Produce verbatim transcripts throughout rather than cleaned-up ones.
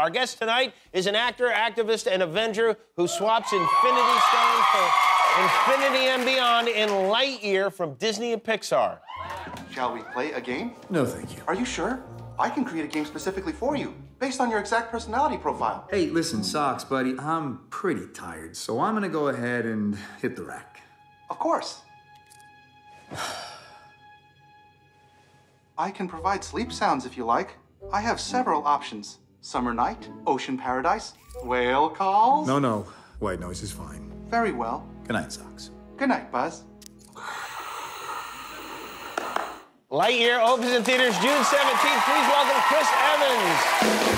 Our guest tonight is an actor, activist, and Avenger who swaps Infinity Stones for Infinity and Beyond in Lightyear from Disney and Pixar. Shall we play a game? No, thank you. Are you sure? I can create a game specifically for you, based on your exact personality profile. Hey, listen, Socks, buddy, I'm pretty tired, so I'm gonna go ahead and hit the rack. Of course. I can provide sleep sounds if you like. I have several options. Summer night, ocean paradise, whale calls. No, no, white noise is fine. Very well. Good night, Socks. Good night, Buzz. Lightyear opens in theaters June seventeenth. Please welcome Chris Evans.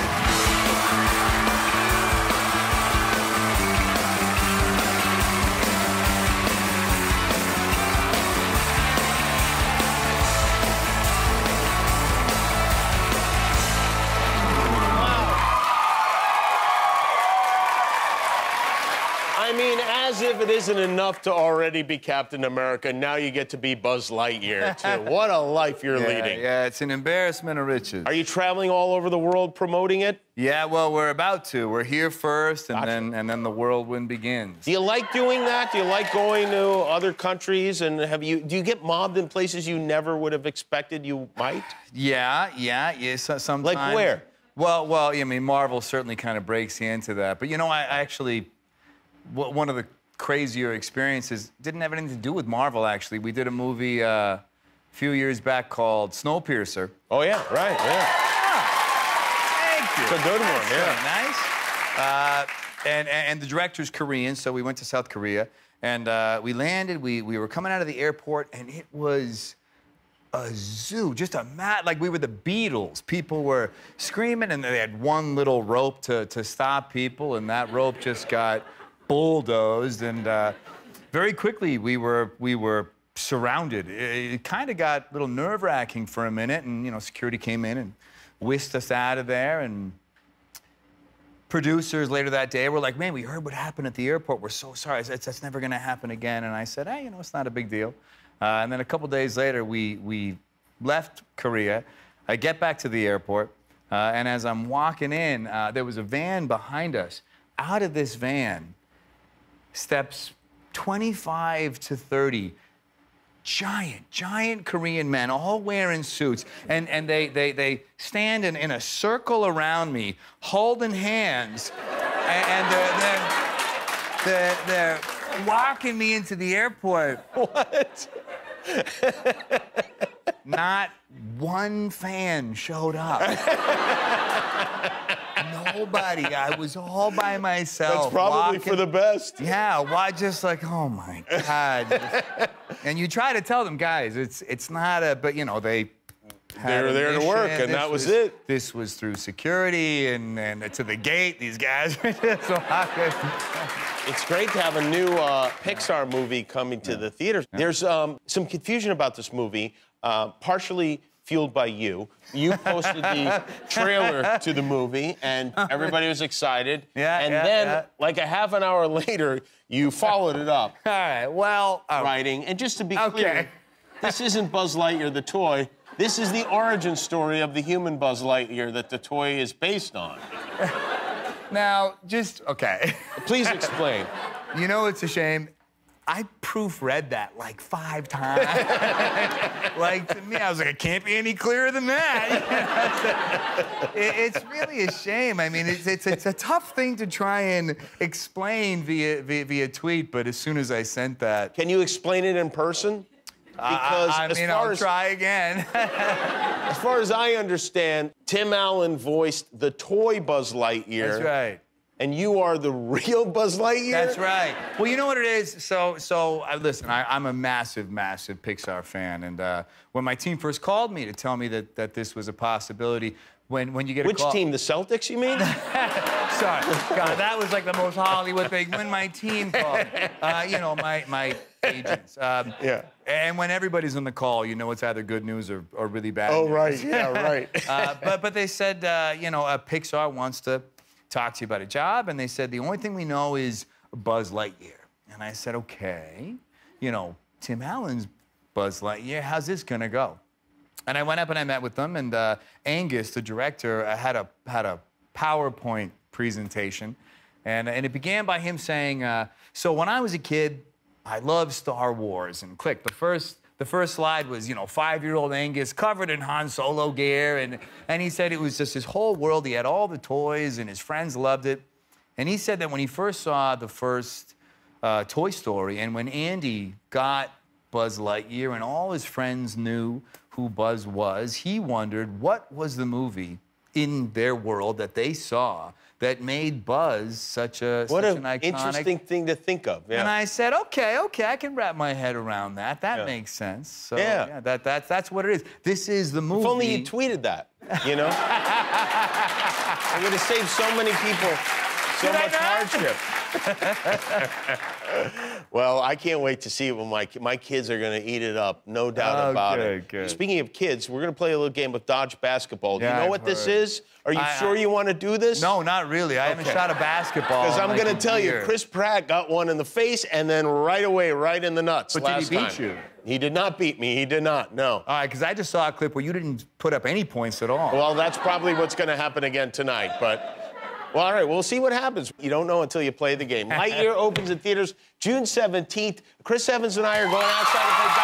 I mean, as if it isn't enough to already be Captain America, now you get to be Buzz Lightyear, too. What a life you're yeah, leading. Yeah, it's an embarrassment of riches. Are you traveling all over the world promoting it? Yeah, well, we're about to. We're here first, and, gotcha. then, and then the whirlwind begins. Do you like doing that? Do you like going to other countries? And have you, do you get mobbed in places you never would have expected you might? Yeah, yeah, yeah, sometimes. Like where? Well, well, I mean, Marvel certainly kind of breaks you into that. But, you know, I, I actually... One of the crazier experiences didn't have anything to do with Marvel, actually. We did a movie uh, a few years back called Snowpiercer. Oh, yeah, right, yeah. yeah. Thank you. It's a good That's one, yeah. Nice. Uh, and, and the director's Korean, so we went to South Korea. And uh, we landed, we, we were coming out of the airport, and it was... a zoo, just a mat, like we were the Beatles. People were screaming, and they had one little rope to, to stop people, and that rope just got... bulldozed, and uh, very quickly we were we were surrounded. It, it kind of got a little nerve-wracking for a minute, and you know, security came in and whisked us out of there. And producers later that day were like, "Man, we heard what happened at the airport. We're so sorry. That's, that's never going to happen again." And I said, "Hey, you know, it's not a big deal." Uh, and then a couple days later, we we left Korea. I get back to the airport, uh, and as I'm walking in, uh, there was a van behind us. Out of this van. Steps twenty-five to thirty, giant, giant Korean men, all wearing suits. And, and they, they, they stand in, in a circle around me, holding hands. and and they're, they're, they're, they're walking me into the airport. What? Not one fan showed up. Nobody. I was all by myself. That's probably walking. For the best. Yeah, why just like, oh my God. And you try to tell them, guys, it's it's not a, but you know, they had They were there to work, and, and that was, was it. This was through security and, and to the gate, these guys were just walking. It's great to have a new uh, Pixar movie coming to yeah. the theaters. Yeah. There's um, some confusion about this movie, uh, partially fueled by you. You posted the trailer to the movie, and everybody was excited. Yeah, and yeah, then, yeah. like a half an hour later, you followed it up. All right, well... Um, writing, and just to be okay. clear, this isn't Buzz Lightyear the toy. This is the origin story of the human Buzz Lightyear that the toy is based on. Now, just... Okay. Please explain. You know it's a shame. I proofread that like five times. Like, to me, I was like, it can't be any clearer than that. You know, it's, a, it, it's really a shame. I mean, it's, it's, it's a tough thing to try and explain via, via, via tweet, but as soon as I sent that... Can you explain it in person? Because uh, I mean, as far I'll as, try again. As far as I understand, Tim Allen voiced the toy Buzz Lightyear. That's right. And you are the real Buzz Lightyear? That's right. Well, you know what it is? So, so uh, listen, I, I'm a massive, massive Pixar fan. And uh, when my team first called me to tell me that, that this was a possibility, when, when you get a Which call... Which team, the Celtics, you mean? Sorry, God, that was like the most Hollywood thing. When my team called, uh, you know, my, my agents. Um, yeah. And when everybody's on the call, you know it's either good news or, or really bad oh, news. Oh, right, yeah, right. uh, but, but they said, uh, you know, uh, Pixar wants to... talk to you about a job, and they said, the only thing we know is Buzz Lightyear. And I said, okay, you know, Tim Allen's Buzz Lightyear, how's this gonna go? And I went up and I met with them, and uh, Angus, the director, uh, had a had a PowerPoint presentation. And, and it began by him saying, uh, so when I was a kid, I loved Star Wars. And click, the first, the first slide was, you know, five-year-old Angus covered in Han Solo gear. And, and he said it was just his whole world. He had all the toys and his friends loved it. And he said that when he first saw the first uh, Toy Story and when Andy got Buzz Lightyear and all his friends knew who Buzz was, he wondered what was the movie in their world that they saw that made Buzz such, a, such an iconic... What an interesting thing to think of. Yeah. And I said, okay, okay, I can wrap my head around that. That yeah. makes sense. So, yeah. yeah that, that, that's what it is. This is the movie... If only you tweeted that, you know? I'm going to save so many people so Did much hardship. Well, I can't wait to see it when my, my kids are going to eat it up. No doubt oh, about good, it. Good. Speaking of kids, we're going to play a little game of dodge basketball. Do yeah, you know I've what heard. This is? Are you I, sure I, you want to do this? No, not really. I okay. haven't shot a basketball. Because I'm like going to tell year. you, Chris Pratt got one in the face and then right away, right in the nuts. But last did he beat time. you? He did not beat me. He did not, no. All right, because I just saw a clip where you didn't put up any points at all. Well, that's probably what's going to happen again tonight, but... Well, all right, we'll see what happens. You don't know until you play the game. Lightyear opens in theaters June seventeenth. Chris Evans and I are going outside to play